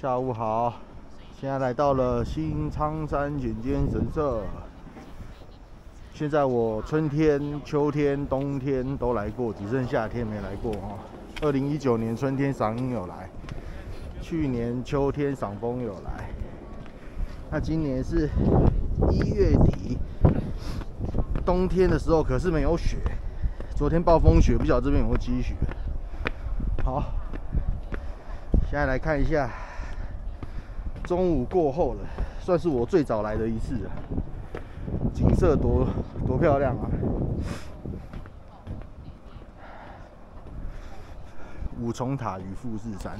下午好，现在来到了新仓山浅间神社。现在我春天、秋天、冬天都来过，只剩夏天没来过哦。2019年春天赏樱有来，去年秋天赏枫有来，那今年是1月底，冬天的时候可是没有雪，昨天暴风雪，不晓得这边有没有积雪。好，现在来看一下，中午过后了，算是我最早来的一次了。 景色多漂亮啊！五重塔与富士山，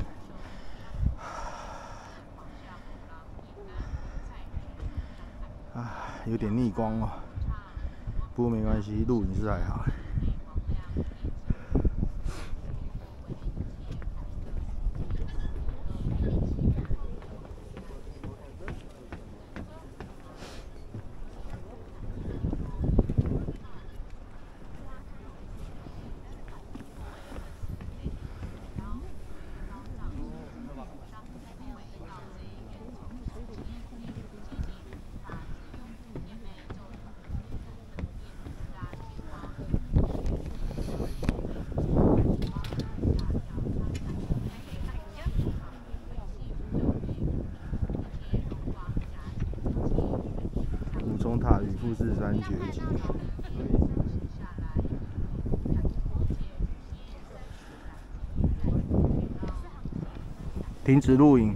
啊，有点逆光哦，不过没关系，录影是还好。塔与富士山绝景。停止录影。